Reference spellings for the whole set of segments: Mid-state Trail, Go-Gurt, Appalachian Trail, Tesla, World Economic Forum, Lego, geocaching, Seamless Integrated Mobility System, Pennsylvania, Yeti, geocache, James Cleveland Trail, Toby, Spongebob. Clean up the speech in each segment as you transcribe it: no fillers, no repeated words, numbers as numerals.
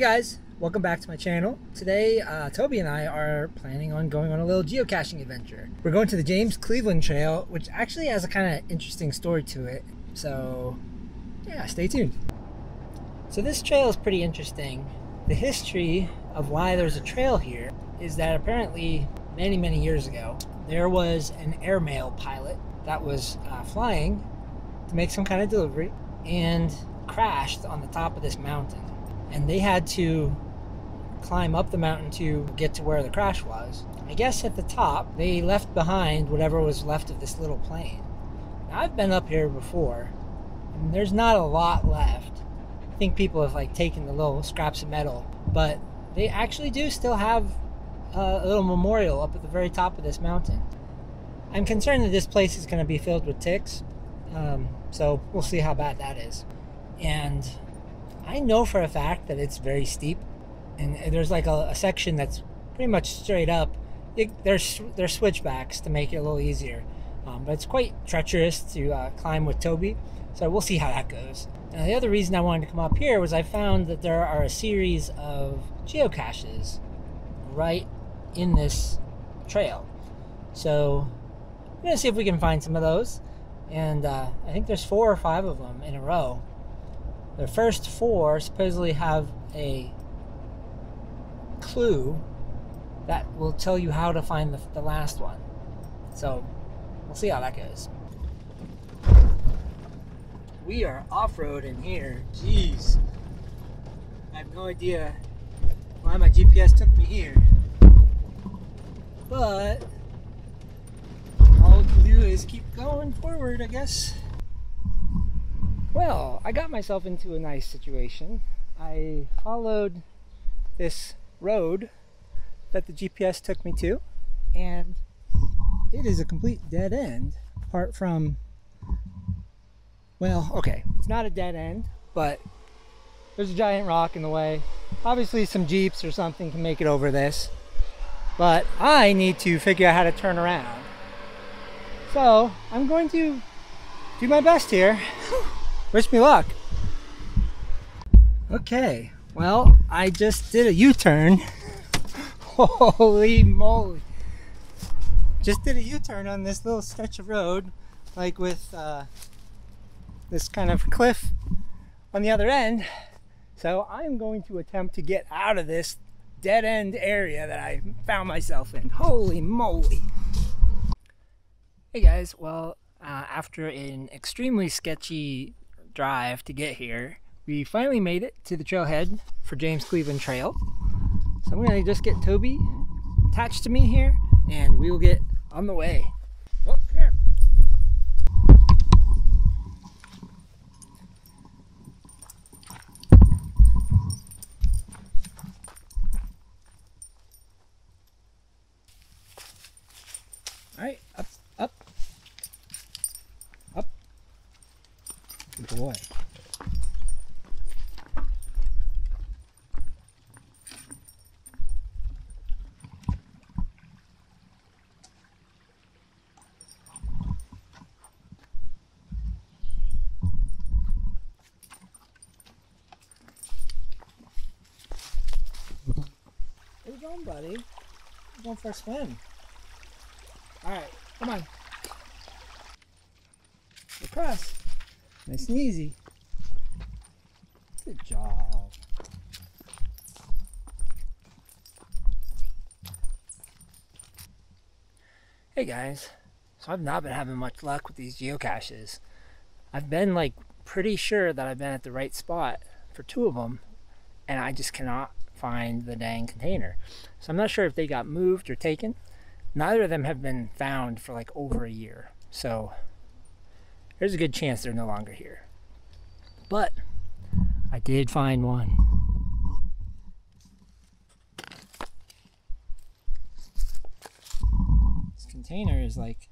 Hey guys, welcome back to my channel. Today, Toby and I are planning on going on a little geocaching adventure. We're going to the James Cleveland Trail, which actually has a kind of interesting story to it. So yeah, stay tuned. So this trail is pretty interesting. The history of why there's a trail here is that apparently many years ago, there was an airmail pilot that was flying to make some kind of delivery and crashed on the top of this mountain. And they had to climb up the mountain to get to where the crash was. I guess at the top, they left behind whatever was left of this little plane. Now, I've been up here before, and there's not a lot left. I think people have like taken the little scraps of metal, but they actually do still have a little memorial up at the very top of this mountain. I'm concerned that this place is gonna be filled with ticks, so we'll see how bad that is. And I know for a fact that it's very steep, and there's like a section that's pretty much straight up. There's switchbacks to make it a little easier, but it's quite treacherous to climb with Toby, so we'll see how that goes. Now, the other reason I wanted to come up here was I found that there are a series of geocaches right in this trail, so I'm gonna see if we can find some of those. And I think there's 4 or 5 of them in a row. The first 4 supposedly have a clue that will tell you how to find the last one. So we'll see how that goes. We are off-roading here. Jeez. I have no idea why my GPS took me here. But all we can do is keep going forward, I guess. Well, I got myself into a nice situation. I followed this road that the GPS took me to, and it is a complete dead end, apart from, well, okay, it's not a dead end, but there's a giant rock in the way. Obviously some Jeeps or something can make it over this, but I need to figure out how to turn around. So I'm going to do my best here. Wish me luck. Okay, well, I just did a U-turn. Holy moly. Just did a U-turn on this little stretch of road, like with this kind of cliff on the other end. So I'm going to attempt to get out of this dead end area that I found myself in. Holy moly. Hey guys, well, after an extremely sketchy drive to get here, we finally made it to the trailhead for James Cleveland Trail. So I'm gonna just get Toby attached to me here, and we will get on the way. Oh, come here. All right, up. Good boy. Where you going, buddy? You're going for a swim. All right, come on. Across. Nice and easy. Good job. Hey guys, so I've not been having much luck with these geocaches. I've been like pretty sure that I've been at the right spot for 2 of them, and I just cannot find the dang container. So I'm not sure if they got moved or taken. Neither of them have been found for like over a year. So there's a good chance they're no longer here. But I did find one. This container is like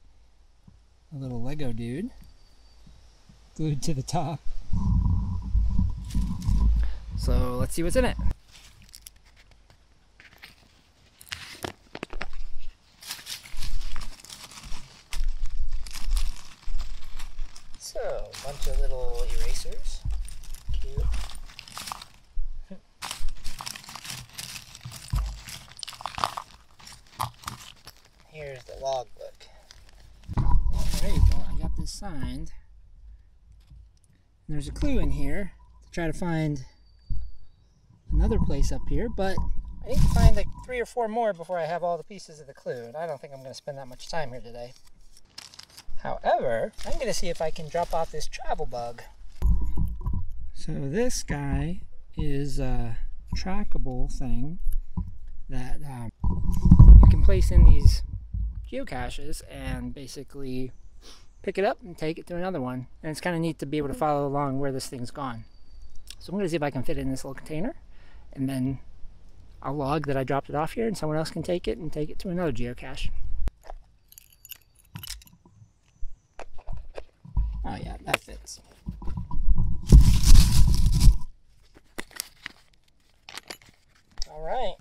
a little Lego dude glued to the top. So let's see what's in it. So, a bunch of little erasers. Cute. Here's the logbook. There you go. I got this signed. And there's a clue in here to try to find another place up here, but I need to find like 3 or 4 more before I have all the pieces of the clue, and I don't think I'm going to spend that much time here today. However, I'm going to see if I can drop off this travel bug. So this guy is a trackable thing that you can place in these geocaches and basically pick it up and take it to another one. And it's kind of neat to be able to follow along where this thing's gone. So I'm going to see if I can fit it in this little container, and then I'll log that I dropped it off here and someone else can take it and take it to another geocache. Oh yeah, that fits. All right.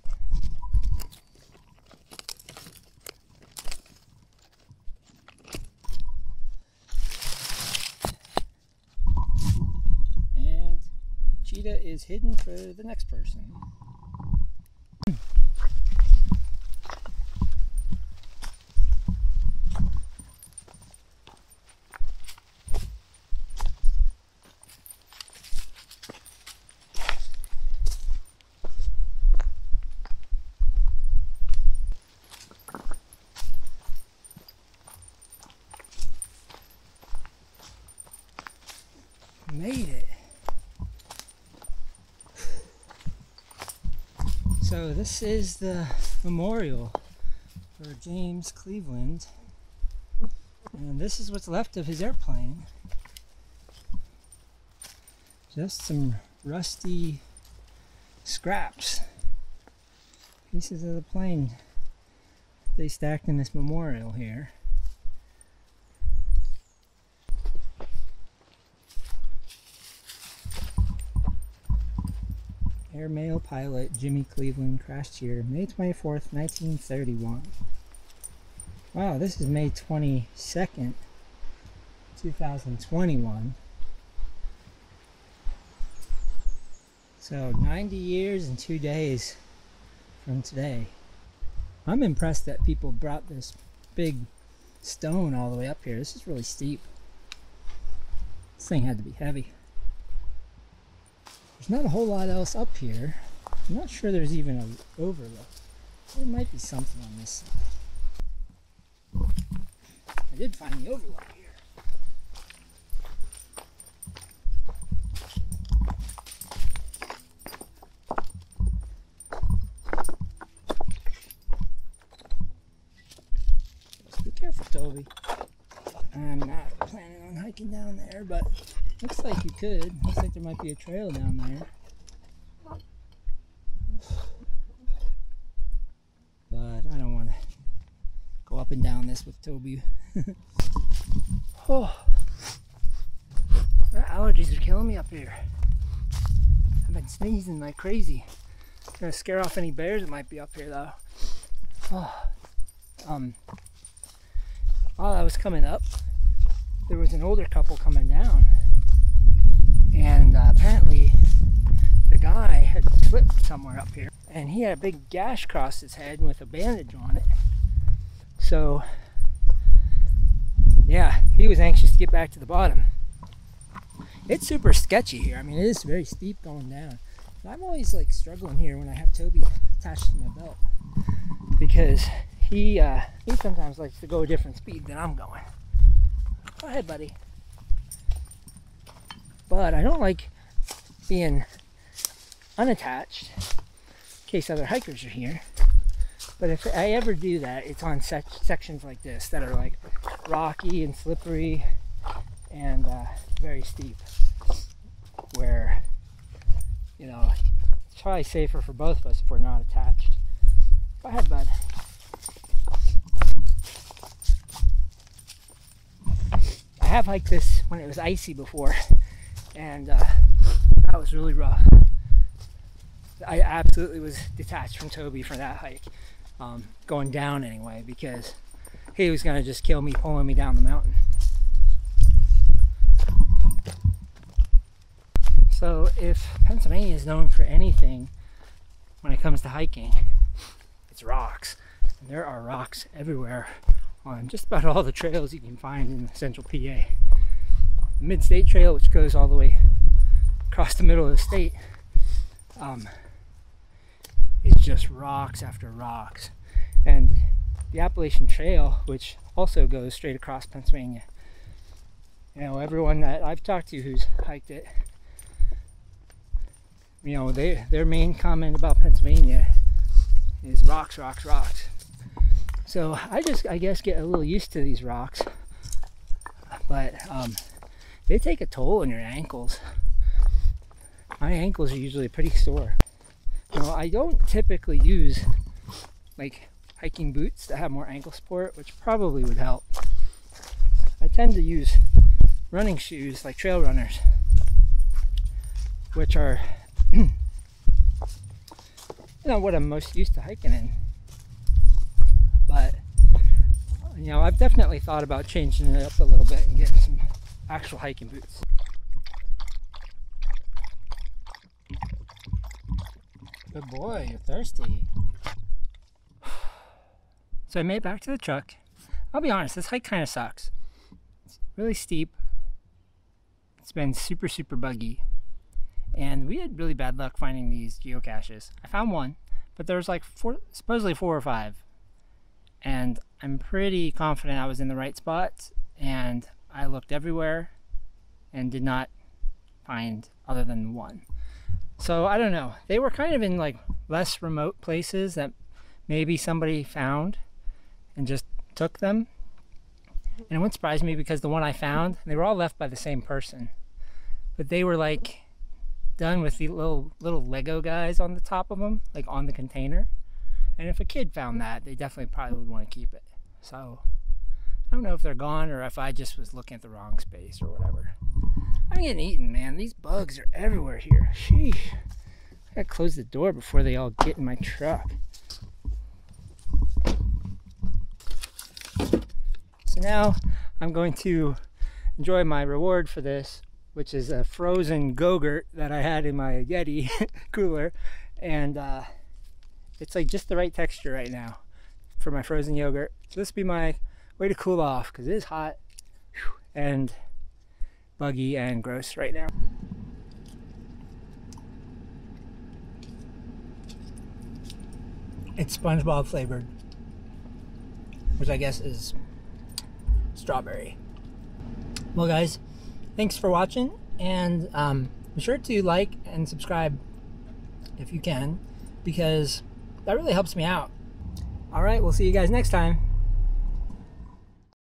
And Cheetah is hidden for the next person. Made it. So this is the memorial for James Cleveland, and this is what's left of his airplane. Just some rusty scraps, pieces of the plane they stacked in this memorial here. Airmail pilot Jimmy Cleveland crashed here May 24th, 1931. Wow, this is May 22nd, 2021. So 90 years and 2 days from today. I'm impressed that people brought this big stone all the way up here. This is really steep. This thing had to be heavy. There's not a whole lot else up here. I'm not sure there's even an overlook. There might be something on this side. I did find the overlook here. Just be careful, Toby. I'm not planning on hiking down there, but looks like you could. Looks like there might be a trail down there. But I don't want to go up and down this with Toby. Oh, my allergies are killing me up here. I've been sneezing like crazy. I'm gonna scare off any bears that might be up here though. Oh. While I was coming up, there was an older couple coming down. And apparently the guy had slipped somewhere up here, and he had a big gash across his head with a bandage on it. So yeah, he was anxious to get back to the bottom. It's super sketchy here. I mean, it is very steep going down. I'm always like struggling here when I have Toby attached to my belt, because he sometimes likes to go a different speed than I'm going. Go ahead, buddy. But I don't like being unattached in case other hikers are here. But if I ever do that, it's on sections like this that are like rocky and slippery and very steep, where, you know, it's probably safer for both of us if we're not attached. Go ahead, bud. I have hiked this when it was icy before, and that was really rough. I absolutely was detached from Toby for that hike, going down anyway, because he was gonna just kill me pulling me down the mountain. So if Pennsylvania is known for anything when it comes to hiking, it's rocks. There are rocks everywhere on just about all the trails you can find in central PA. The Mid-State Trail, which goes all the way across the middle of the state, it's just rocks after rocks. And the Appalachian Trail, which also goes straight across Pennsylvania. You know, everyone that I've talked to who's hiked it, you know, their main comment about Pennsylvania is rocks, rocks, rocks. So I guess get a little used to these rocks, but they take a toll on your ankles. My ankles are usually pretty sore. You know, I don't typically use like hiking boots that have more ankle support, which probably would help. I tend to use running shoes like trail runners, which are you know, what I'm most used to hiking in. But you know, I've definitely thought about changing it up a little bit and getting some actual hiking boots. Good boy, you're thirsty. So I made it back to the truck. I'll be honest, this hike kind of sucks. It's really steep. It's been super, super buggy. And we had really bad luck finding these geocaches. I found one, but there was like supposedly four or five. And I'm pretty confident I was in the right spot. And I looked everywhere and did not find other than one. So I don't know. They were kind of in like less remote places that maybe somebody found and just took them. And it wouldn't surprise me, because the one I found, they were all left by the same person. But they were like done with the little Lego guys on the top of them, like on the container. And if a kid found that, they definitely probably would want to keep it. So I don't know if they're gone or if I just was looking at the wrong space or whatever. I'm getting eaten, man. These bugs are everywhere here. Sheesh. I gotta close the door before they all get in my truck. So now I'm going to enjoy my reward for this, which is a frozen Go-Gurt that I had in my Yeti cooler. And it's like just the right texture right now for my frozen yogurt. So this will be my way to cool off, because it is hot and buggy and gross right now. It's Spongebob flavored, which I guess is strawberry. Well guys, thanks for watching, and be sure to like and subscribe if you can, because that really helps me out. All right, we'll see you guys next time.